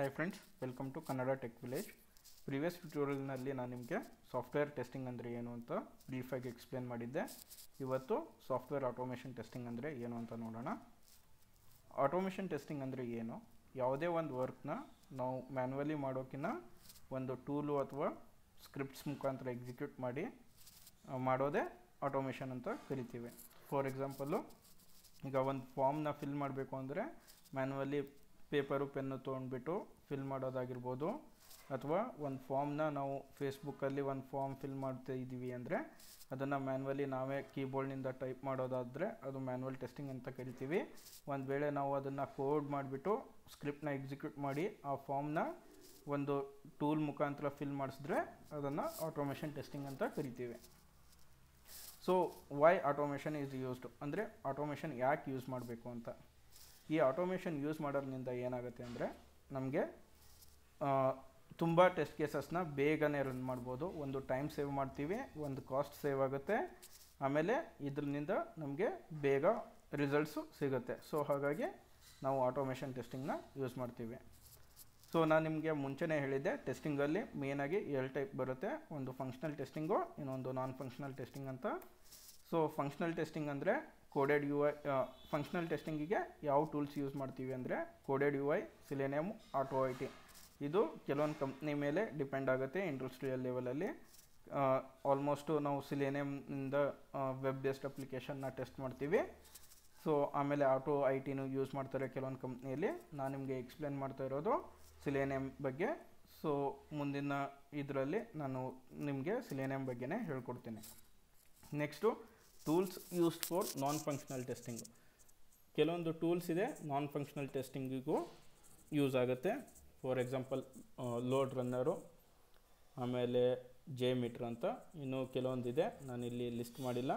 Hi friends, welcome to Kannada Tech Village. Previous tutorial nalli naan nimge software testing andre yenu anta brief agi explain madidde. Ivattu software automation testing andre yenu anta nodona. Automation testing andre yenu, yavade ond work na ನಾವು manually ಮಾಡೋಕಿನ ಒಂದು tool ಅಥವಾ scripts ಮುಖಾಂತರ execute ಮಾಡಿ ಮಾಡೋದೇ automation ಅಂತ ಕರೀತೀವಿ. For example, ಈಗ ಒಂದು ಫಾರ್ಮ್ ನ ಫಿಲ್ ಮಾಡಬೇಕು ಅಂದ್ರೆ ಮ್ಯಾನ್ಯುವಲಿ ಪೇಪರ್ ಪೆನ್ ತಗೊಂಡ್ಬಿಟ್ಟು ಫಿಲ್ ಮಾಡೋದಾಗಿರ್ಬೋದು, ಅಥವಾ ಒಂದು ಫಾರ್ಮ್ ನ ನಾವು Facebook ಅಲ್ಲಿ ಒಂದು ಫಾರ್ಮ್ ಫಿಲ್ ಮಾಡ್ತಾ ಇದೀವಿ ಅಂದ್ರೆ ಅದನ್ನ ಮ್ಯಾನ್ಯುವಲಿ ನಾವೇ ಕೀಬೋರ್ಡ್ ನಿಂದ ಟೈಪ್ ಮಾಡೋದಾದ್ರೆ ಅದು ಮ್ಯಾನ್ಯುವಲ್ ಟೆಸ್ಟಿಂಗ್ ಅಂತ ಕರಿತೀವಿ. ಒಂದು ವೇಳೆ ನಾವು ಅದನ್ನ ಕೋಡ್ ಮಾಡಿಬಿಟ್ಟು ಸ್ಕ್ರಿಪ್ಟ್ ನ ಎಕ್ಸಿಕ್ಯೂಟ್ ಮಾಡಿ ಆ ಫಾರ್ಮ್ ನ ಒಂದು ಟೂಲ್ ಮುಖಾಂತರ ಫಿಲ್ ಮಾಡಿಸಿದ್ರೆ ಅದನ್ನ ಆಟೋಮೇಷನ್ ಟೆಸ್ಟಿಂಗ್ ಅಂತ ಕರಿತೀವಿ. So why automation is used ಅಂದ್ರೆ ಆಟೋಮೇಷನ್ ಯಾಕೆ ಯೂಸ್ ಮಾಡಬೇಕು ಅಂತ. ಈ ಆಟೋಮೇಷನ್ ಯೂಸ್ ಮಾಡೋದ್ರಿಂದ ಏನಾಗುತ್ತೆ ಅಂದರೆ ನಮಗೆ ತುಂಬ ಟೆಸ್ಟ್ ಕೇಸಸ್ನ ಬೇಗನೆ ರನ್ ಮಾಡ್ಬೋದು. ಒಂದು ಟೈಮ್ ಸೇವ್ ಮಾಡ್ತೀವಿ, ಒಂದು ಕಾಸ್ಟ್ ಸೇವ್ ಆಗುತ್ತೆ, ಆಮೇಲೆ ಇದರಿಂದ ನಮಗೆ ಬೇಗ ರಿಸಲ್ಟ್ಸು ಸಿಗುತ್ತೆ. ಸೊ ಹಾಗಾಗಿ ನಾವು ಆಟೋಮೇಷನ್ ಟೆಸ್ಟಿಂಗ್ನ ಯೂಸ್ ಮಾಡ್ತೀವಿ. ಸೊ ನಾನು ನಿಮಗೆ ಮುಂಚೆನೇ ಹೇಳಿದ್ದೆ, ಟೆಸ್ಟಿಂಗಲ್ಲಿ ಮೇಯ್ನಾಗಿ 2 ಟೈಪ್ ಬರುತ್ತೆ, ಒಂದು ಫಂಕ್ಷನಲ್ ಟೆಸ್ಟಿಂಗು, ಇನ್ನೊಂದು ನಾನ್ ಫಂಕ್ಷನಲ್ ಟೆಸ್ಟಿಂಗ್ ಅಂತ. ಸೊ ಫಂಕ್ಷನಲ್ ಟೆಸ್ಟಿಂಗ್ ಅಂದರೆ ಕೋಡೆಡ್ ಯು ಐ, ಫಂಕ್ಷನಲ್ ಟೆಸ್ಟಿಂಗಿಗೆ ಯಾವ ಟೂಲ್ಸ್ ಯೂಸ್ ಮಾಡ್ತೀವಿ ಅಂದರೆ coded U I, Selenium RC. ಇದು ಕೆಲವೊಂದು ಕಂಪ್ನಿ ಮೇಲೆ ಡಿಪೆಂಡ್ ಆಗುತ್ತೆ. ಇಂಡಸ್ಟ್ರಿಯಲ್ ಲೆವೆಲಲ್ಲಿ ಆಲ್ಮೋಸ್ಟು ನಾವು ಸಿಲೆನಿಯಮ್ನಿಂದ ವೆಬ್ ಬೇಸ್ಡ್ ಅಪ್ಲಿಕೇಶನ್ನ ಟೆಸ್ಟ್ ಮಾಡ್ತೀವಿ. ಸೊ ಆಮೇಲೆ RC ಯೂಸ್ ಮಾಡ್ತಾರೆ ಕೆಲವೊಂದು ಕಂಪ್ನಿಯಲ್ಲಿ. ನಾನು ನಿಮಗೆ ಎಕ್ಸ್ಪ್ಲೇನ್ ಮಾಡ್ತಾ ಇರೋದು ಸಿಲೆನಿಯಮ್ ಬಗ್ಗೆ. ಸೊ ಮುಂದಿನ ಇದರಲ್ಲಿ ನಾನು ನಿಮಗೆ ಸಿಲೆನಿಯಮ್ ಬಗ್ಗೆನೇ ಹೇಳ್ಕೊಡ್ತೀನಿ. Next tools used for non functional testing. ಕೆಲವೊಂದು ಟೂಲ್ಸ್ ಇದೆ ನಾನ್ ಫಂಕ್ಷನಲ್ ಟೆಸ್ಟಿಂಗಿಗೂ ಯೂಸ್ ಆಗುತ್ತೆ. ಫಾರ್ ಎಕ್ಸಾಂಪಲ್ ಲೋಡ್ ರನ್ನರು, ಆಮೇಲೆ JMeter ಅಂತ ಇನ್ನೂ ಕೆಲವೊಂದಿದೆ. ನಾನಿಲ್ಲಿ ಲಿಸ್ಟ್ ಮಾಡಿಲ್ಲ,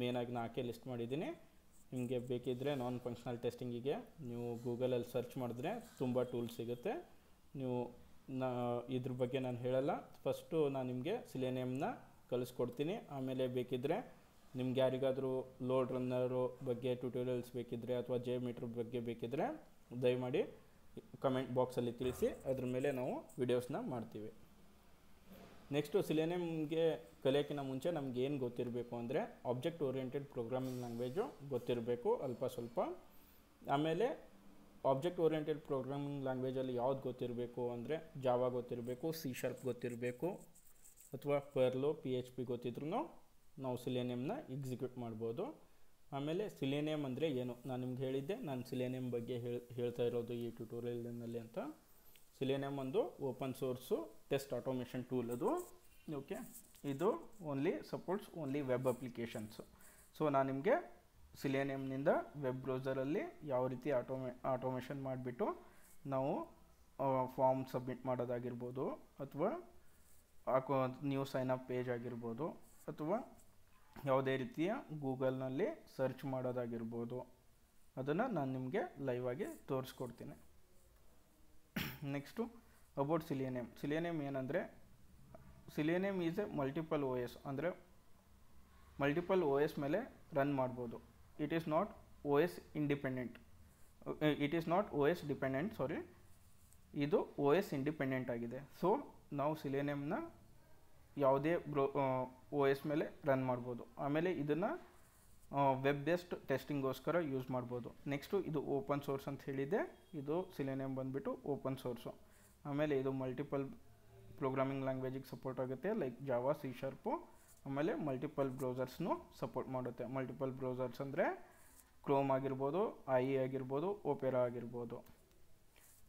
ಮೇಯ್ನಾಗಿ ನಾಲ್ಕೇ ಲಿಸ್ಟ್ ಮಾಡಿದ್ದೀನಿ. ನಿಮಗೆ ಬೇಕಿದ್ದರೆ ನಾನ್ ಫಂಕ್ಷನಲ್ ಟೆಸ್ಟಿಂಗಿಗೆ ನೀವು ಗೂಗಲಲ್ಲಿ ಸರ್ಚ್ ಮಾಡಿದ್ರೆ ತುಂಬ ಟೂಲ್ಸ್ ಸಿಗುತ್ತೆ. ನೀವು ಇದ್ರ ಬಗ್ಗೆ ನಾನು ಹೇಳಲ್ಲ, ಫಸ್ಟು ನಾನು ನಿಮಗೆ ಸಿಲೆನಿಯಮ್ನ ಕಲಿಸ್ಕೊಡ್ತೀನಿ. ಆಮೇಲೆ ಬೇಕಿದ್ದರೆ ನಿಮ್ಗೆ ಯಾರಿಗಾದರೂ ಲೋಡ್ ರನ್ನರು ಬಗ್ಗೆ ಟ್ಯುಟೋರಿಯಲ್ಸ್ ಬೇಕಿದ್ದರೆ ಅಥವಾ JMeter ಬಗ್ಗೆ ಬೇಕಿದ್ದರೆ ದಯಮಾಡಿ ಕಮೆಂಟ್ ಬಾಕ್ಸಲ್ಲಿ ತಿಳಿಸಿ, ಅದ್ರ ಮೇಲೆ ನಾವು ವಿಡಿಯೋಸ್ನ ಮಾಡ್ತೀವಿ. ನೆಕ್ಸ್ಟು ಸಿಲೆನಿಯಮ್ಗೆ ಕಲಿಯೋಕ್ಕಿಂತ ಮುಂಚೆ ನಮ್ಗೆ ಏನು ಗೊತ್ತಿರಬೇಕು ಅಂದರೆ ಆಬ್ಜೆಕ್ಟ್ ಓರಿಯೆಂಟೆಡ್ ಪ್ರೋಗ್ರಾಮಿಂಗ್ ಲ್ಯಾಂಗ್ವೇಜು ಗೊತ್ತಿರಬೇಕು ಅಲ್ಪ ಸ್ವಲ್ಪ. ಆಮೇಲೆ ಆಬ್ಜೆಕ್ಟ್ ಓರಿಯೆಂಟೆಡ್ ಪ್ರೋಗ್ರಾಮಿಂಗ್ ಲ್ಯಾಂಗ್ವೇಜಲ್ಲಿ ಯಾವ್ದು ಗೊತ್ತಿರಬೇಕು ಅಂದರೆ ಜಾವಾ ಗೊತ್ತಿರಬೇಕು, C# ಗೊತ್ತಿರಬೇಕು, ಅಥವಾ ಪರ್ಲು PHP ಗೊತ್ತಿದ್ರೂ ನಾವು ಸಿಲೆನಿಯಮ್ನ ಎಕ್ಸಿಕ್ಯೂಟ್ ಮಾಡ್ಬೋದು. ಆಮೇಲೆ ಸಿಲೆನಿಯಮ್ ಅಂದರೆ ಏನು ನಾನು ನಿಮ್ಗೆ ಹೇಳಿದ್ದೆ, ನಾನು ಸಿಲೆನಿಯಮ್ ಬಗ್ಗೆ ಹೇಳ್ತಾ ಇರೋದು ಈ ಟ್ಯುಟೋರಿಯಲ್ನಲ್ಲಿ ಅಂತ. ಸಿಲೆನಿಯಮ್ ಒಂದು open source test automation tool ಅದು. ಓಕೆ, ಇದು supports only web applications. So ನಾನು ನಿಮಗೆ ಸಿಲೆನಿಯಮ್ನಿಂದ ವೆಬ್ ಬ್ರೌಸರಲ್ಲಿ ಯಾವ ರೀತಿ ಆಟೋಮೇಷನ್ ಮಾಡಿಬಿಟ್ಟು ನಾವು ಫಾರ್ಮ್ ಸಬ್ಮಿಟ್ ಮಾಡೋದಾಗಿರ್ಬೋದು, ಅಥವಾ ನ್ಯೂ ಸೈನ್ ಅಪ್ ಪೇಜ್ ಆಗಿರ್ಬೋದು, ಅಥವಾ ಯಾವುದೇ ರೀತಿಯ ಗೂಗಲ್ನಲ್ಲಿ ಸರ್ಚ್ ಮಾಡೋದಾಗಿರ್ಬೋದು, ಅದನ್ನು ನಾನು ನಿಮಗೆ ಲೈವ್ ಆಗಿ ತೋರಿಸ್ಕೊಡ್ತೀನಿ. Next about Selenium. ಸಿಲೆನಿಯಮ್ ಏನಂದರೆ Selenium is a multiple OS ಅಂದರೆ ಮಲ್ಟಿಪಲ್ OS ಮೇಲೆ ರನ್ ಮಾಡ್ಬೋದು. It is not OS dependent. ಇದು OS ಇಂಡಿಪೆಂಡೆಂಟ್ ಆಗಿದೆ. ಸೊ ನಾವು ಸಿಲೆನಿಯಮ್ನ ಯಾವುದೇ OS ಮೇಲೆ ರನ್ ಮಾಡ್ಬೋದು. ಆಮೇಲೆ ಇದನ್ನು ವೆಬ್ ಬೇಸ್ಡ್ ಟೆಸ್ಟಿಂಗ್ಗೋಸ್ಕರ ಯೂಸ್ ಮಾಡ್ಬೋದು. ನೆಕ್ಸ್ಟು ಇದು ಓಪನ್ ಸೋರ್ಸ್ ಅಂತ ಹೇಳಿದೆ, ಇದು ಸಿಲೆನಿಯಮ್ ಬಂದುಬಿಟ್ಟು ಓಪನ್ ಸೋರ್ಸು. ಆಮೇಲೆ ಇದು ಮಲ್ಟಿಪಲ್ ಪ್ರೋಗ್ರಾಮಿಂಗ್ ಲ್ಯಾಂಗ್ವೇಜಿಗೆ ಸಪೋರ್ಟ್ ಆಗುತ್ತೆ, ಲೈಕ್ ಜಾವಾ, C#, ಆಮೇಲೆ ಮಲ್ಟಿಪಲ್ ಬ್ರೌಸರ್ಸ್ನು ಸಪೋರ್ಟ್ ಮಾಡುತ್ತೆ. ಮಲ್ಟಿಪಲ್ ಬ್ರೌಸರ್ಸ್ ಅಂದರೆ ಕ್ರೋಮ್ ಆಗಿರ್ಬೋದು, IE ಆಗಿರ್ಬೋದು, ಒಪೆರಾ ಆಗಿರ್ಬೋದು.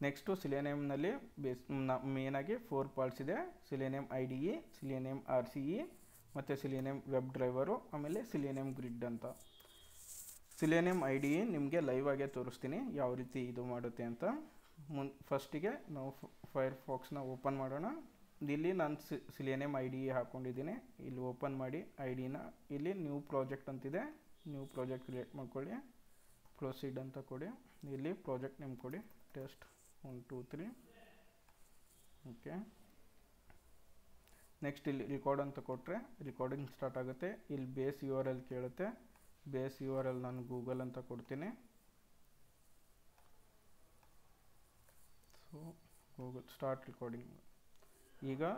ನೆಕ್ಸ್ಟು ಸಿಲೆನಿಯಮ್ನಲ್ಲಿ ಮೇಯ್ನಾಗಿ 4 ಪಾರ್ಟ್ಸ್ ಇದೆ: ಸಿಲೆನಿಯಮ್ IDE, ಸಿಲೆನಿಯಮ್ RCE, ಮತ್ತು ಸಿಲೆನಿಯಮ್ ವೆಬ್ ಡ್ರೈವರು, ಆಮೇಲೆ ಸಿಲೆನಿಯಮ್ ಗ್ರಿಡ್ ಅಂತ. ಸಿಲೆನಿಯಮ್ IDE ನಿಮಗೆ ಲೈವ್ ಆಗೇ ತೋರಿಸ್ತೀನಿ ಯಾವ ರೀತಿ ಇದು ಮಾಡುತ್ತೆ ಅಂತ. ಫಸ್ಟಿಗೆ ನಾವು ಫೈರ್ಫಾಕ್ಸ್ನ ಓಪನ್ ಮಾಡೋಣ. ಇಲ್ಲಿ ನಾನು ಸಿಲೆನಿಯಮ್ IDE ಹಾಕ್ಕೊಂಡಿದ್ದೀನಿ. ಇಲ್ಲಿ ಓಪನ್ ಮಾಡಿ IDನ, ಇಲ್ಲಿ ನ್ಯೂ ಪ್ರಾಜೆಕ್ಟ್ ಅಂತಿದೆ, ನ್ಯೂ ಪ್ರಾಜೆಕ್ಟ್ ಕ್ರಿಯೇಟ್ ಮಾಡಿಕೊಳ್ಳಿ, ಪ್ರೊಸೀಡ್ ಅಂತ ಕೊಡಿ, ಇಲ್ಲಿ ಪ್ರಾಜೆಕ್ಟ್ ನೇಮ್ ಕೊಡಿ, ಟೆಸ್ಟ್ 1 2 3. ಓಕೆ, ನೆಕ್ಸ್ಟ್ ಇಲ್ಲಿ ರೆಕಾರ್ಡ್ ಅಂತ ಕೊಟ್ಟರೆ ರೆಕಾರ್ಡಿಂಗ್ ಸ್ಟಾರ್ಟ್ ಆಗುತ್ತೆ. ಇಲ್ಲಿ ಬೇಸ್ URL ಕೇಳುತ್ತೆ, ಬೇಸ್ URL ನಾನು ಗೂಗಲ್ ಅಂತ ಕೊಡ್ತೀನಿ. So Google start recording. Ega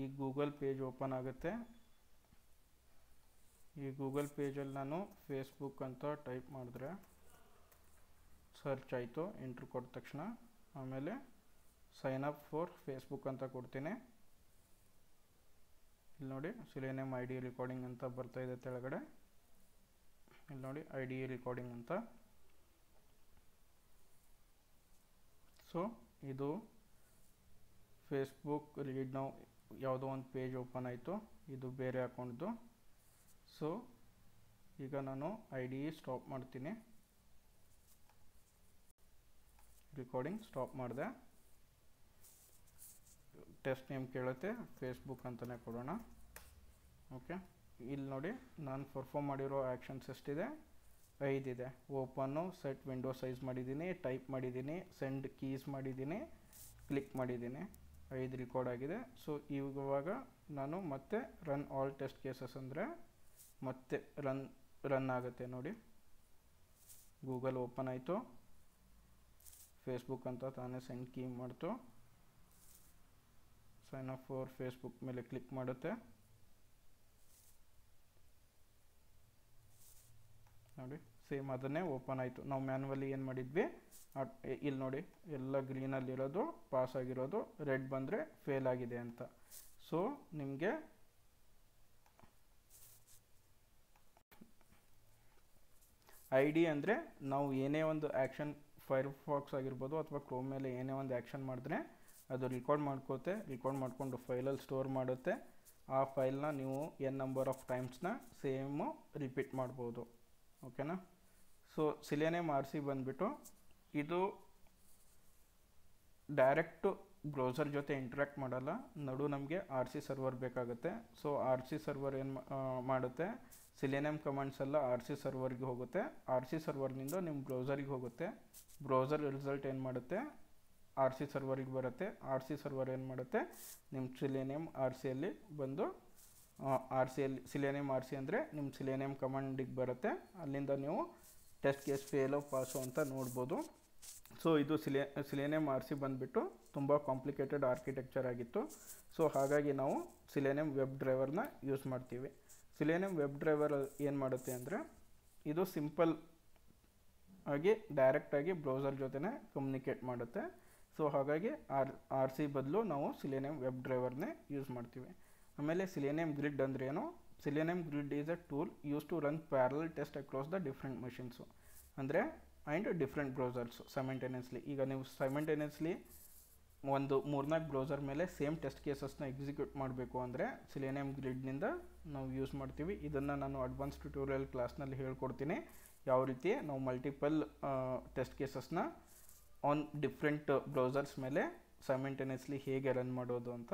ee Google page open agutte. Ee Google page alli nanu Facebook anta type madidre search aitu, enter kod takshana amele sign up for Facebook anta kodtine. Illi nodi Selenium IDE recording anta barta ide telagade. Illi nodi IDE recording anta. So idu Facebook read now ಯಾವುದೋ ಒಂದು page open ಆಯಿತು, ಇದು ಬೇರೆ ಅಕೌಂಟ್ದು. So ಈಗ ನಾನು I D stop ಮಾಡ್ತೀನಿ, recording stop ಮಾಡಿದೆ. ಟೆಸ್ಟ್ ನೇಮ್ ಕೇಳುತ್ತೆ, ಫೇಸ್ಬುಕ್ ಅಂತಲೇ ಕೊಡೋಣ. ಓಕೆ, ಇಲ್ಲಿ ನೋಡಿ ನಾನು ಪರ್ಫಾರ್ಮ್ ಮಾಡಿರೋ ಆ್ಯಕ್ಷನ್ಸ್ ಎಷ್ಟಿದೆ? 5 ಇದೆ. ಓಪನ್ನು, ಸೆಟ್ ವಿಂಡೋ ಸೈಜ್ ಮಾಡಿದ್ದೀನಿ, ಟೈಪ್ ಮಾಡಿದ್ದೀನಿ, ಸೆಂಡ್ ಕೀಸ್ ಮಾಡಿದ್ದೀನಿ, ಕ್ಲಿಕ್ ಮಾಡಿದ್ದೀನಿ. 5 ರೆಕಾರ್ಡ್ ಆಗಿದೆ. ಸೊ ಇವಾಗ ನಾನು ಮತ್ತೆ ರನ್ ಆಲ್ ಟೆಸ್ಟ್ ಕೇಸಸ್ ಅಂದರೆ ಮತ್ತೆ ರನ್ ಆಗುತ್ತೆ. ನೋಡಿ ಗೂಗಲ್ ಓಪನ್ ಆಯಿತು, ಫೇಸ್ಬುಕ್ ಅಂತ ತಾನೇ ಸೆಂಡ್ ಕೀ ಮಾಡ್ತು, ಸೈನ್ ಅಪ್ ಫಾರ್ ಫೇಸ್ಬುಕ್ ಮೇಲೆ ಕ್ಲಿಕ್ ಮಾಡುತ್ತೆ. ನೋಡಿ ಸೇಮ್ ಅದನ್ನೇ ಓಪನ್ ಆಯಿತು. ನಾವು ಮ್ಯಾನ್ಯುವಲಿ ಏನು ಮಾಡಿದ್ವಿ, ಇಲ್ಲಿ ನೋಡಿ ಎಲ್ಲ ಗ್ರೀನಲ್ಲಿರೋದು ಪಾಸ್ ಆಗಿರೋದು, ರೆಡ್ ಬಂದರೆ ಫೇಲ್ ಆಗಿದೆ ಅಂತ. ಸೊ ನಿಮಗೆ ಐ ಡಿ ಅಂದರೆ ನಾವು ಏನೇ ಒಂದು ಆ್ಯಕ್ಷನ್ ಫೈರ್ಫಾಕ್ಸ್ ಆಗಿರ್ಬೋದು ಅಥವಾ ಕ್ರೋಮ್ ಮೇಲೆ ಏನೇ ಒಂದು ಆ್ಯಕ್ಷನ್ ಮಾಡಿದ್ರೆ ಅದು ರೆಕಾರ್ಡ್ ಮಾಡ್ಕೋತೆ, ರೆಕಾರ್ಡ್ ಮಾಡಿಕೊಂಡು ಫೈಲಲ್ಲಿ ಸ್ಟೋರ್ ಮಾಡುತ್ತೆ. ಆ ಫೈಲ್ನ ನೀವು ಎನ್ ನಂಬರ್ ಆಫ್ ಟೈಮ್ಸ್ನ ಸೇಮು ರಿಪೀಟ್ ಮಾಡ್ಬೋದು. ಓಕೆನಾ? ಸೊ ಸಿಲೆನಿಯಮ್ ಆರ್ಸಿ ಬಂದುಬಿಟ್ಟು ಇದು ಡೈರೆಕ್ಟು ಬ್ರೌಸರ್ ಜೊತೆ ಇಂಟ್ರ್ಯಾಕ್ಟ್ ಮಾಡಲ್ಲ, ನಡು ನಮಗೆ ಆರ್ ಸಿ ಸರ್ವರ್ ಬೇಕಾಗುತ್ತೆ. ಸೊ ಆರ್ ಸಿ ಸರ್ವರ್ ಏನು ಮಾಡುತ್ತೆ, ಸಿಲೆನಿಯಮ್ ಕಮಾಂಡ್ಸ್ ಎಲ್ಲ ಆರ್ ಸಿ ಸರ್ವರ್ಗೆ ಹೋಗುತ್ತೆ, ಆರ್ ಸಿ ಸರ್ವರ್ನಿಂದ ನಿಮ್ಮ ಬ್ರೌಸರಿಗೆ ಹೋಗುತ್ತೆ, ಬ್ರೌಸರ್ ರಿಸಲ್ಟ್ ಏನು ಮಾಡುತ್ತೆ ಆರ್ ಸಿ ಸರ್ವರಿಗೆ ಬರುತ್ತೆ, ಆರ್ ಸಿ ಸರ್ವರ್ ಏನು ಮಾಡುತ್ತೆ ನಿಮ್ಮ ಸಿಲೆನಿಯಮ್ ಆರ್ ಸಿಯಲ್ಲಿ ಬಂದು ಆರ್ ಸಿಯಲ್ಲಿ ಸಿಲೆನಿಯಮ್ ಆರ್ ಸಿ ಅಂದರೆ ನಿಮ್ಮ ಸಿಲೆನಿಯಮ್ ಕಮಾಂಡಿಗೆ ಬರುತ್ತೆ, ಅಲ್ಲಿಂದ ನೀವು ಟೆಸ್ಟ್ ಕೇಸ್ ಫೇಲು ಪಾಸು ಅಂತ ನೋಡ್ಬೋದು. ಸೊ ಇದು ಸಿಲೆನಿಯಮ್ ಆರ್ ಸಿ ಬಂದುಬಿಟ್ಟು ತುಂಬ ಕಾಂಪ್ಲಿಕೇಟೆಡ್ ಆರ್ಕಿಟೆಕ್ಚರ್ ಆಗಿತ್ತು. ಸೊ ಹಾಗಾಗಿ ನಾವು ಸಿಲೆನಿಯಮ್ ವೆಬ್ ಡ್ರೈವರ್ನ ಯೂಸ್ ಮಾಡ್ತೀವಿ. ಸಿಲೆನಿಯಮ್ ವೆಬ್ ಡ್ರೈವರ್ ಏನು ಮಾಡುತ್ತೆ ಅಂದರೆ ಇದು ಸಿಂಪಲ್ ಆಗಿ ಡೈರೆಕ್ಟಾಗಿ ಬ್ರೌಸರ್ ಜೊತೆನೇ ಕಮ್ಯುನಿಕೇಟ್ ಮಾಡುತ್ತೆ. ಸೊ ಹಾಗಾಗಿ ಆರ್ ಸಿ ಬದಲು ನಾವು ಸಿಲೆನಿಯಮ್ ವೆಬ್ ಡ್ರೈವರ್ನೇ ಯೂಸ್ ಮಾಡ್ತೀವಿ. ಆಮೇಲೆ ಸಿಲೆನಿಯಮ್ ಗ್ರಿಡ್ ಅಂದರೆ ಏನು? Selenium grid is a tool use to run parallel test across the different machines ಅಂದರೆ ಆ್ಯಂಡ್ ಡಿಫ್ರೆಂಟ್ ಬ್ರೌಸರ್ಸು ಸೈಮಲ್ಟೇನಿಯಸ್ಲಿ. ಈಗ ನೀವು ಸೈಮಲ್ಟೇನಿಯಸ್ಲಿ ಒಂದು 3-4 ಬ್ರೌಸರ್ ಮೇಲೆ ಸೇಮ್ ಟೆಸ್ಟ್ ಕೇಸಸ್ನ ಎಕ್ಸಿಕ್ಯೂಟ್ ಮಾಡಬೇಕು ಅಂದರೆ ಸಿಲೆನಿಯಮ್ ಗ್ರಿಡ್ನಿಂದ ನಾವು ಯೂಸ್ ಮಾಡ್ತೀವಿ. ಇದನ್ನು ನಾನು ಅಡ್ವಾನ್ಸ್ ಟ್ಯುಟೋರಿಯಲ್ ಕ್ಲಾಸ್ನಲ್ಲಿ ಹೇಳ್ಕೊಡ್ತೀನಿ, ಯಾವ ರೀತಿ ನಾವು ಮಲ್ಟಿಪಲ್ ಟೆಸ್ಟ್ ಕೇಸಸ್ನ ಆನ್ ಡಿಫ್ರೆಂಟ್ ಬ್ರೌಸರ್ಸ್ ಮೇಲೆ ಸೈಮಲ್ಟೇನಿಯಸ್ಲಿ ಹೇಗೆ ರನ್ ಮಾಡೋದು ಅಂತ.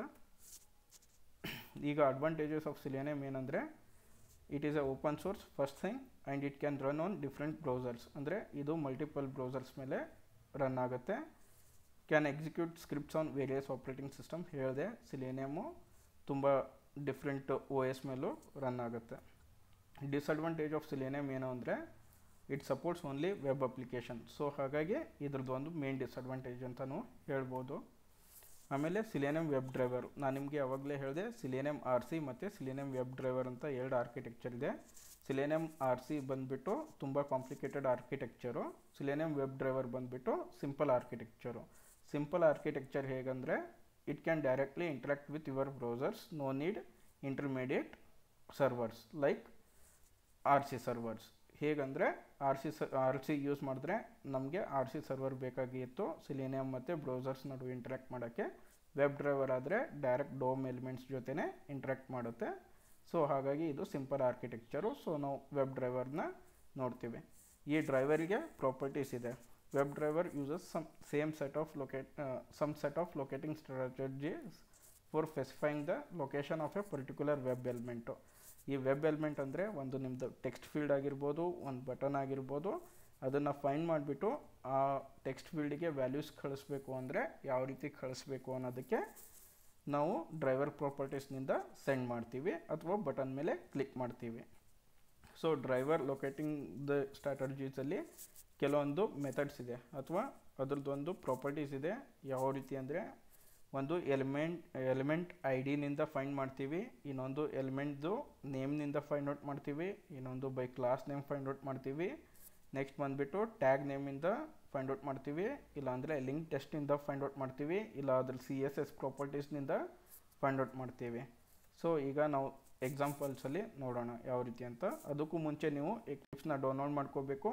ಈಗ ಅಡ್ವಾಂಟೇಜಸ್ ಆಫ್ ಸಿಲೆನಿಯಮ್ ಏನಂದರೆ it is a open source first thing and it can run on different browsers ಅಂದರೆ ಇದು ಮಲ್ಟಿಪಲ್ ಬ್ರೌಸರ್ಸ್ ಮೇಲೆ ರನ್ ಆಗುತ್ತೆ. Can execute scripts on various operating system, ಹೇಳಿದೆ ಸಿಲೆನಿಯಮು ತುಂಬ ಡಿಫ್ರೆಂಟ್ ಓ ಎಸ್ ಮೇಲೂ run ಆಗುತ್ತೆ. Disadvantage of Selenium ಏನು ಅಂದರೆ it supports only web application. So ಹಾಗಾಗಿ ಇದ್ರದ್ದು ಒಂದು ಮೇನ್ ಡಿಸ್ಅಡ್ವಾಂಟೇಜ್ ಅಂತಲೂ ಹೇಳ್ಬೋದು. ಆಮೇಲೆ ಸಿಲೆನಿಯಮ್ ವೆಬ್ ಡ್ರೈವರು, ನಾನು ನಿಮಗೆ ಯಾವಾಗಲೇ ಹೇಳಿದೆ ಸಿಲೆನಿಯಮ್ ಆರ್ ಸಿ ಮತ್ತು ಸಿಲೆನಿಯಮ್ ವೆಬ್ ಡ್ರೈವರ್ ಅಂತ 2 ಆರ್ಕಿಟೆಕ್ಚರ್ ಇದೆ. ಸಿಲೆನಿಯಮ್ ಆರ್ ಸಿ ಬಂದುಬಿಟ್ಟು ತುಂಬ complicated architecture, Selenium web driver ಬಂದುಬಿಟ್ಟು ಸಿಂಪಲ್ ಆರ್ಕಿಟೆಕ್ಚರು. ಸಿಂಪಲ್ ಆರ್ಕಿಟೆಕ್ಚರ್ ಹೇಗೆಂದರೆ it can directly interact with your browsers, no need intermediate servers like R C servers. ಹೇಗೆಂದರೆ R C use ಮಾಡಿದ್ರೆ ನಮಗೆ R C server ಬೇಕಾಗಿತ್ತು Selenium ಮತ್ತು browsers ನಡುವೆ interact ಮಾಡೋಕ್ಕೆ. Web driver ಆದರೆ ಡೈರೆಕ್ಟ್ ಡೋಮ್ ಎಲಿಮೆಂಟ್ಸ್ ಜೊತೆನೇ ಇಂಟ್ರ್ಯಾಕ್ಟ್ ಮಾಡುತ್ತೆ. ಸೊ ಹಾಗಾಗಿ ಇದು ಸಿಂಪಲ್ ಆರ್ಕಿಟೆಕ್ಚರು. ಸೊ ನಾವು ವೆಬ್ ಡ್ರೈವರ್ನ ನೋಡ್ತೀವಿ. ಈ ಡ್ರೈವರಿಗೆ ಪ್ರಾಪರ್ಟೀಸ್ ಇದೆ. Web driver uses some set of locating strategies for specifying the location of a particular web element. ಈ ವೆಬ್ ಎಲಿಮೆಂಟ್ ಅಂದರೆ ಒಂದು ನಿಮ್ಮದು ಟೆಕ್ಸ್ಟ್ ಫೀಲ್ಡ್ ಆಗಿರ್ಬೋದು, ಒಂದು ಬಟನ್ ಆಗಿರ್ಬೋದು, ಅದನ್ನು ಫೈಂಡ್ ಮಾಡಿಬಿಟ್ಟು ಆ ಟೆಕ್ಸ್ಟ್ ಫೀಲ್ಡಿಗೆ ವ್ಯಾಲ್ಯೂಸ್ ಕಳಿಸ್ಬೇಕು ಅಂದರೆ ಯಾವ ರೀತಿ ಕಳಿಸ್ಬೇಕು ಅನ್ನೋದಕ್ಕೆ ನಾವು ಡ್ರೈವರ್ ಪ್ರಾಪರ್ಟೀಸ್ನಿಂದ ಸೆಂಡ್ ಮಾಡ್ತೀವಿ ಅಥವಾ ಬಟನ್ ಮೇಲೆ ಕ್ಲಿಕ್ ಮಾಡ್ತೀವಿ. ಸೊ ಡ್ರೈವರ್ ಲೊಕೇಟಿಂಗ್ ದ ಸ್ಟ್ರಾಟರ್ಜೀಸಲ್ಲಿ ಕೆಲವೊಂದು ಮೆಥಡ್ಸ್ ಇದೆ ಅಥವಾ ಅದರದ್ದೊಂದು ಪ್ರಾಪರ್ಟೀಸ್ ಇದೆ. ಯಾವ ರೀತಿ ಅಂದರೆ ಒಂದು ಎಲಿಮೆಂಟ್ ಐಡಿ ನಿಂದ ಫೈಂಡ್ ಮಾಡ್ತೀವಿ, ಇನ್ನೊಂದು ಎಲಿಮೆಂಟ್ ದು ನೇಮ್ ನಿಂದ ಫೈಂಡ್ ಔಟ್ ಮಾಡ್ತೀವಿ, ಇನ್ನೊಂದು by class name find out ಮಾಡ್ತೀವಿ, ನೆಕ್ಸ್ಟ್ ಬಂದ್ಬಿಟ್ಟು ಟ್ಯಾಗ್ ನೇಮ್ ಇಂದ ಫೈಂಡ್ ಔಟ್ ಮಾಡ್ತೀವಿ, ಇಲ್ಲ ಅಂದ್ರೆ ಲಿಂಕ್ ಟೆಸ್ಟ್ ನಿಂದ ಫೈಂಡ್ ಔಟ್ ಮಾಡ್ತೀವಿ, ಇಲ್ಲ ಅದ್ರ CSS ಪ್ರಾಪರ್ಟೀಸ್ ನಿಂದ ಫೈಂಡ್ ಔಟ್ ಮಾಡ್ತೀವಿ. ಸೊ ಈಗ ನಾವು ಎಕ್ಸಾಂಪಲ್ಸ್ ಅಲ್ಲಿ ನೋಡೋಣ ಯಾವ ರೀತಿ ಅಂತ. ಅದಕ್ಕೂ ಮುಂಚೆ ನೀವು ಎಕ್ಲಿಪ್ಸ್ ನ ಡೌನ್ಲೋಡ್ ಮಾಡ್ಕೋಬೇಕು.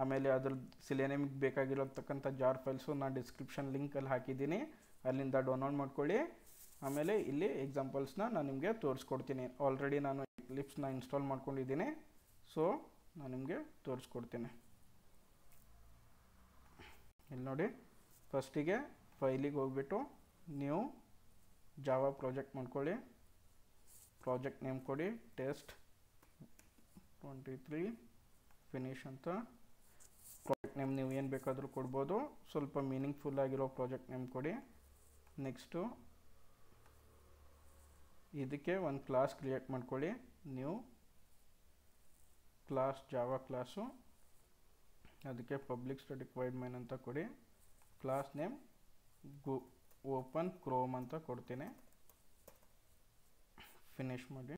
ಆಮೇಲೆ ಅದ್ರ Selenium ಬೇಕಾಗಿರೋತಕ್ಕಂಥ ಜಾರ್ ಫೈಲ್ಸು ನಾನು ಡಿಸ್ಕ್ರಿಪ್ಷನ್ ಲಿಂಕ್ ಅಲ್ಲಿ ಹಾಕಿದ್ದೀನಿ, ಅಲ್ಲಿಂದ ಡೌನ್ಲೋಡ್ ಮಾಡ್ಕೊಳ್ಳಿ. ಆಮೇಲೆ ಇಲ್ಲಿ ಎಕ್ಸಾಂಪಲ್ಸ್ನ ನಾನು ನಿಮಗೆ ತೋರಿಸ್ಕೊಡ್ತೀನಿ. ಆಲ್ರೆಡಿ ನಾನು ಎಕ್ಲಿಪ್ಸ್ನ ಇನ್ಸ್ಟಾಲ್ ಮಾಡ್ಕೊಂಡಿದ್ದೀನಿ, ಸೊ ನಾನು ನಿಮಗೆ ತೋರಿಸ್ಕೊಡ್ತೀನಿ. ಇಲ್ಲಿ ನೋಡಿ, ಫಸ್ಟಿಗೆ ಫೈಲಿಗೆ ಹೋಗ್ಬಿಟ್ಟು ನೀವು ಜಾವಾ ಪ್ರಾಜೆಕ್ಟ್ ಮಾಡ್ಕೊಳ್ಳಿ, ಪ್ರಾಜೆಕ್ಟ್ ನೇಮ್ ಕೊಡಿ ಟೆಸ್ಟ್ 23 ಫಿನಿಶ್ ಅಂತ. ಪ್ರಾಜೆಕ್ಟ್ ನೇಮ್ ನೀವು ಏನು ಬೇಕಾದರೂ ಕೊಡ್ಬೋದು, ಸ್ವಲ್ಪ ಮೀನಿಂಗ್ಫುಲ್ ಆಗಿರೋ ಪ್ರಾಜೆಕ್ಟ್ ನೇಮ್ ಕೊಡಿ. ನೆಕ್ಸ್ಟು ಇದಕ್ಕೆ ಒಂದು ಕ್ಲಾಸ್ ಕ್ರಿಯೇಟ್ ಮಾಡ್ಕೊಳ್ಳಿ, ನೀವು ಕ್ಲಾಸ್ ಜಾವಾ ಕ್ಲಾಸು, ಅದಕ್ಕೆ ಪಬ್ಲಿಕ್ ಸ್ಟಾಟಿಕ್ ವಾಯ್ಡ್ ಮೇನ್ ಅಂತ ಕೊಡಿ. ಕ್ಲಾಸ್ ನೇಮ್ ಓಪನ್ ಕ್ರೋಮ್ ಅಂತ ಕೊಡ್ತೀನಿ, ಫಿನಿಶ್ ಮಾಡಿ.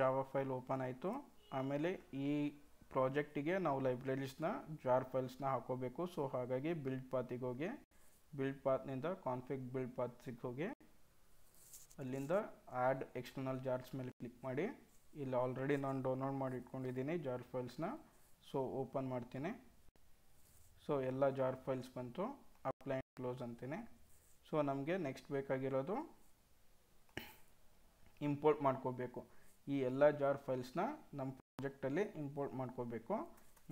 ಜಾವಾ ಫೈಲ್ ಓಪನ್ ಆಯಿತು. ಆಮೇಲೆ ಈ ಪ್ರಾಜೆಕ್ಟಿಗೆ ನಾವು ಲೈಬ್ರರೀಸ್ನ ಜಾರ್ ಫೈಲ್ಸ್ನ ಹಾಕೋಬೇಕು. ಸೊ ಹಾಗಾಗಿ ಬಿಲ್ಡ್ ಪಾತಿಗೆ ಹೋಗಿ, ಬಿಲ್ಡ್ ಪಾತ್ನಿಂದ ಕಾನ್ಫಿಗ್ ಬಿಲ್ಡ್ ಪಾತ್ಸಿಗೆ ಹೋಗಿ, ಅಲ್ಲಿಂದ ಆ್ಯಡ್ ಎಕ್ಸ್ಟರ್ನಲ್ ಜಾರ್ಸ್ ಮೇಲೆ ಕ್ಲಿಕ್ ಮಾಡಿ. ಇಲ್ಲಿ ಆಲ್ರೆಡಿ ನಾನು ಡೌನ್ಲೋಡ್ ಮಾಡಿ ಇಟ್ಕೊಂಡಿದ್ದೀನಿ ಜಾರ್ ಫೈಲ್ಸ್ನ, ಸೊ ಓಪನ್ ಮಾಡ್ತೀನಿ. ಸೊ ಎಲ್ಲ ಜಾರ್ ಫೈಲ್ಸ್ ಬಂತು, ಅಪ್ಲೈ ಕ್ಲೋಸ್ ಅಂತೀನಿ. ಸೊ ನಮಗೆ ನೆಕ್ಸ್ಟ್ ಬೇಕಾಗಿರೋದು ಇಂಪೋರ್ಟ್ ಮಾಡ್ಕೋಬೇಕು. ಈ ಎಲ್ಲ ಜಾರ್ ಫೈಲ್ಸ್ನ ನಮ್ಮ ಪ್ರಾಜೆಕ್ಟಲ್ಲಿ ಇಂಪೋರ್ಟ್ ಮಾಡ್ಕೋಬೇಕು.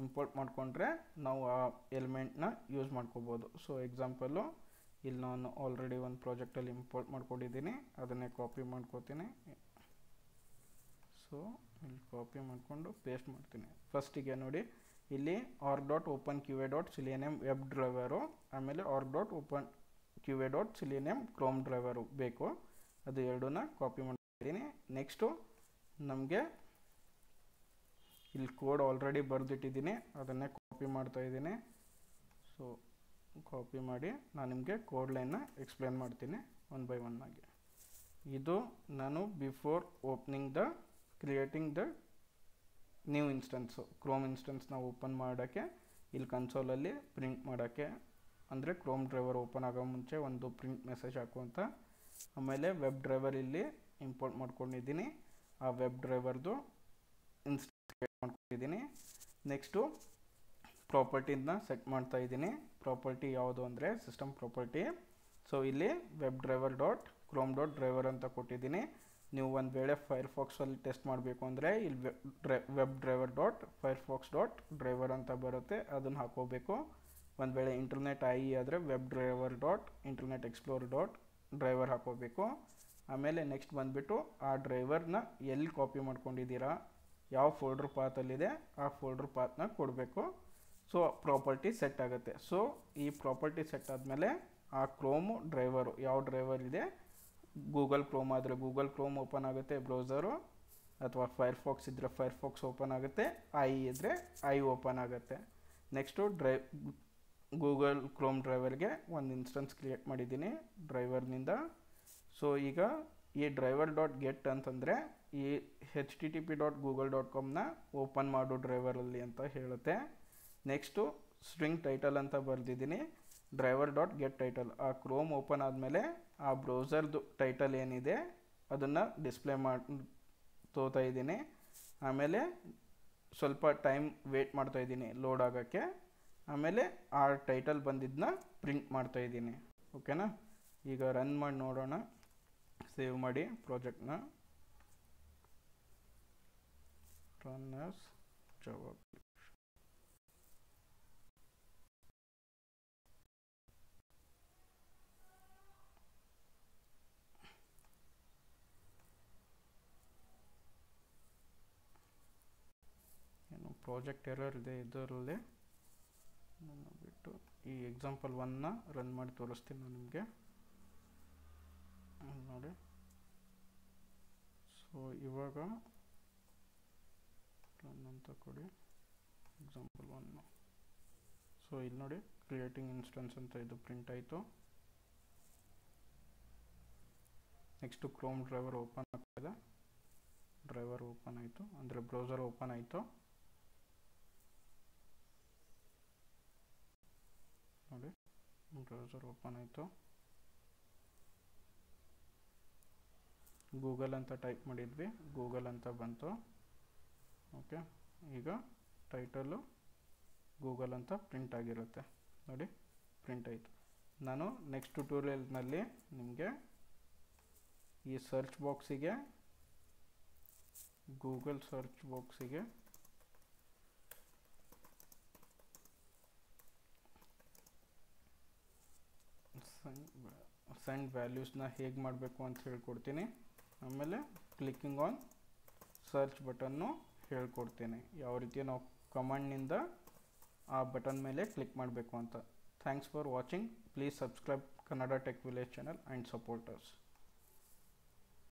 ಇಂಪೋರ್ಟ್ ಮಾಡಿಕೊಂಡ್ರೆ ನಾವು ಆ ಎಲಿಮೆಂಟ್ನ ಯೂಸ್ ಮಾಡ್ಕೋಬೋದು. ಸೊ ಎಕ್ಸಾಂಪಲ್ಲು ಇಲ್ಲಿ ನಾನು ಆಲ್ರೆಡಿ ಒಂದು ಪ್ರಾಜೆಕ್ಟಲ್ಲಿ ಇಂಪೋರ್ಟ್ ಮಾಡ್ಕೊಂಡಿದ್ದೀನಿ, ಅದನ್ನೇ ಕಾಪಿ ಮಾಡ್ಕೋತೀನಿ. ಸೊ ಇಲ್ಲಿ ಕಾಪಿ ಮಾಡಿಕೊಂಡು ಪೇಸ್ಟ್ ಮಾಡ್ತೀನಿ. ಫಸ್ಟಿಗೆ ನೋಡಿ ಇಲ್ಲಿ org.openqa.selenium webdriver ಆಮೇಲೆ org.openqa.selenium chrome driver ಬೇಕು, ಅದು ಎರಡನ್ನ ಕಾಪಿ ಮಾಡ್ತೀನಿ. ನೆಕ್ಸ್ಟು ನಮಗೆ ಇಲ್ಲಿ ಕೋಡ್ ಆಲ್ರೆಡಿ ಬರೆದಿಟ್ಟಿದ್ದೀನಿ, ಅದನ್ನೇ ಕಾಪಿ ಮಾಡ್ತಾಯಿದ್ದೀನಿ. ಸೊ ಕಾಪಿ ಮಾಡಿ ನಾನು ನಿಮಗೆ ಕೋಡ್ ಲೈನ್ನ ಎಕ್ಸ್ಪ್ಲೇನ್ ಮಾಡ್ತೀನಿ ಒನ್ ಬೈ ಒನ್ ಆಗಿ. ಇದು ನಾನು before opening the creating the new instance, Chrome ಇನ್ಸ್ಟೆನ್ಸ್ನ ಓಪನ್ ಮಾಡೋಕ್ಕೆ ಇಲ್ಲಿ ಕನ್ಸೋಲಲ್ಲಿ ಪ್ರಿಂಟ್ ಮಾಡೋಕ್ಕೆ, ಅಂದರೆ ಕ್ರೋಮ್ ಡ್ರೈವರ್ ಓಪನ್ ಆಗೋ ಮುಂಚೆ ಒಂದು ಪ್ರಿಂಟ್ ಮೆಸೇಜ್ ಹಾಕುವಂಥ. ಆಮೇಲೆ ವೆಬ್ ಡ್ರೈವರ್ ಇಲ್ಲಿ ಇಂಪೋರ್ಟ್ ಮಾಡ್ಕೊಂಡಿದ್ದೀನಿ, ಆ ವೆಬ್ ಡ್ರೈವರ್ದು ಇನ್ಸ್ಟೆನ್ಸ್ ಕ್ರಿಯೇಟ್ ಮಾಡ್ಕೊಂಡಿದ್ದೀನಿ. ನೆಕ್ಸ್ಟು ಪ್ರಾಪರ್ಟಿನ ಸೆಟ್ ಮಾಡ್ತಾಯಿದ್ದೀನಿ. ಪ್ರಾಪರ್ಟಿ ಯಾವುದು ಅಂದರೆ ಸಿಸ್ಟಮ್ ಪ್ರಾಪರ್ಟಿ. ಸೊ ಇಲ್ಲಿ web driver dot Chrome dot driver ಅಂತ ಕೊಟ್ಟಿದ್ದೀನಿ. ನೀವು ಒಂದು ವೇಳೆ ಫೈರ್ಫಾಕ್ಸಲ್ಲಿ ಟೆಸ್ಟ್ ಮಾಡಬೇಕು ಅಂದರೆ ಇಲ್ಲಿ web driver dot Firefox dot driver ಅಂತ ಬರುತ್ತೆ, ಅದನ್ನು ಹಾಕೋಬೇಕು. ಒಂದು ವೇಳೆ ಇಂಟರ್ನೆಟ್ ಐ ಆದರೆ web driver dot internet explore dot driver ಹಾಕೋಬೇಕು. ಆಮೇಲೆ ನೆಕ್ಸ್ಟ್ ಬಂದುಬಿಟ್ಟು ಆ ಡ್ರೈವರ್ನ ಎಲ್ಲಿ ಕಾಪಿ ಮಾಡ್ಕೊಂಡಿದ್ದೀರಾ, ಯಾವ ಫೋಲ್ಡ್ರ್ ಪಾತಲ್ಲಿದೆ, ಆ ಫೋಲ್ಡ್ರ್ ಪಾತನ್ನ ಕೊಡಬೇಕು. ಸೊ ಪ್ರಾಪರ್ಟಿ ಸೆಟ್ ಆಗುತ್ತೆ. ಸೊ ಈ ಪ್ರಾಪರ್ಟಿ ಸೆಟ್ ಆದಮೇಲೆ ಆ ಕ್ರೋಮು ಡ್ರೈವರು ಯಾವ ಡ್ರೈವರ್ ಇದೆ, ಗೂಗಲ್ ಕ್ರೋಮ್ ಆದರೆ ಗೂಗಲ್ ಕ್ರೋಮ್ ಓಪನ್ ಆಗುತ್ತೆ ಬ್ರೌಸರು, ಅಥವಾ ಫೈರ್ಫಾಕ್ಸ್ ಇದ್ದರೆ ಫೈರ್ಫಾಕ್ಸ್ ಓಪನ್ ಆಗುತ್ತೆ, ಐ ಇದ್ದರೆ ಐ ಓಪನ್ ಆಗುತ್ತೆ. ನೆಕ್ಸ್ಟು ಗೂಗಲ್ ಕ್ರೋಮ್ ಡ್ರೈವರ್ಗೆ ಒಂದು ಇನ್ಸ್ಟೆನ್ಸ್ ಕ್ರಿಯೇಟ್ ಮಾಡಿದ್ದೀನಿ ಡ್ರೈವರ್ನಿಂದ. ಸೊ ಈಗ ಈ ಡ್ರೈವರ್ ಡಾಟ್ ಗೆಟ್ ಅಂತಂದರೆ ಈ http.google.com ಓಪನ್ ಮಾಡು ಡ್ರೈವರಲ್ಲಿ ಅಂತ ಹೇಳುತ್ತೆ. ನೆಕ್ಸ್ಟು ಸ್ಟ್ರಿಂಗ್ ಟೈಟಲ್ ಅಂತ ಬರೆದಿದ್ದೀನಿ, ಡ್ರೈವರ್ ಡಾಟ್ ಗೆಟ್ ಟೈಟಲ್ ಆ ಕ್ರೋಮ್ ಓಪನ್ ಆದಮೇಲೆ ಆ ಬ್ರೌಸರ್ದು ಟೈಟಲ್ ಏನಿದೆ ಅದನ್ನು ಡಿಸ್ಪ್ಲೇ ತೋತಾ ಇದ್ದೀನಿ. ಆಮೇಲೆ ಸ್ವಲ್ಪ ಟೈಮ್ ವೇಟ್ ಮಾಡ್ತಾಯಿದ್ದೀನಿ ಲೋಡ್ ಆಗೋಕ್ಕೆ. ಆಮೇಲೆ ಆ ಟೈಟಲ್ ಬಂದಿದ್ದನ್ನ ಪ್ರಿಂಟ್ ಮಾಡ್ತಾಯಿದ್ದೀನಿ. ಓಕೆನಾ, ಈಗ ರನ್ ಮಾಡಿ ನೋಡೋಣ. ಸೇವ್ ಮಾಡಿ ಪ್ರಾಜೆಕ್ಟ್ನ, run as Java. Project error ಇದೆ ಇದರಲ್ಲಿ, ನಾನು ಬಿಟ್ಟು ಈ ಎಕ್ಸಾಂಪಲ್ ಒನ್ನ ರನ್ ಮಾಡಿ ತೋರಿಸ್ತೀನಿ ನಾನು ನಿಮಗೆ ನೋಡಿ. ಸೊ ಇವಾಗ ರನ್ ಅಂತ ಕೊಡಿ ಎಕ್ಸಾಂಪಲ್ ಒನ್ನು. ಸೊ So ಇಲ್ಲಿ ನೋಡಿ creating instance ಅಂತ ಇದು print ಆಯಿತು. ನೆಕ್ಸ್ಟ್ Chrome ಡ್ರೈವರ್ ಓಪನ್ ಆಗ್ತಿದೆ. ಡ್ರೈವರ್ ಓಪನ್ ಆಯಿತು ಅಂದ್ರೆ ಬ್ರೌಸರ್ ಓಪನ್ ಆಯಿತು. ನೋಡಿ ಬ್ರೌಸರ್ ಓಪನ್ ಆಯಿತು. Google ಅಂತ ಟೈಪ್ ಮಾಡಿದ್ವಿ, Google ಅಂತ ಬಂತು. ಓಕೆ, ಈಗ ಟೈಟಲ್ Google ಅಂತ ಪ್ರಿಂಟ್ ಆಗಿರುತ್ತೆ. ನೋಡಿ ಪ್ರಿಂಟ್ ಆಯಿತು. ನಾನು ನೆಕ್ಸ್ಟ್ ಟ್ಯುಟೋರಿಯಲ್ ನಲ್ಲಿ ನಿಮಗೆ ಈ ಸರ್ಚ್ ಬಾಕ್ಸ್ ಗೆ Google ಸರ್ಚ್ ಬಾಕ್ಸ್ ಗೆ ಸೆಂಡ್ ವ್ಯಾಲ್ಯೂಸ್ ನ ಹೇಗೆ ಮಾಡಬೇಕು ಅಂತ ಹೇಳ್ಕೊಡ್ತೀನಿ. ಆಮೇಲೆ ಕ್ಲಿಕ್ಕಿಂಗ್ ಆನ್ ಸರ್ಚ್ ಬಟನ್ ನ ಹೇಳ್ಕೊಡ್ತೀನಿ, ಯಾವ ರೀತಿ ನಾವು ಕಮಾಂಡ್ ನಿಂದ ಆ ಬಟನ್ ಮೇಲೆ ಕ್ಲಿಕ್ ಮಾಡಬೇಕು ಅಂತ. Thanks for watching. Please subscribe Kannada Tech Village channel and support us.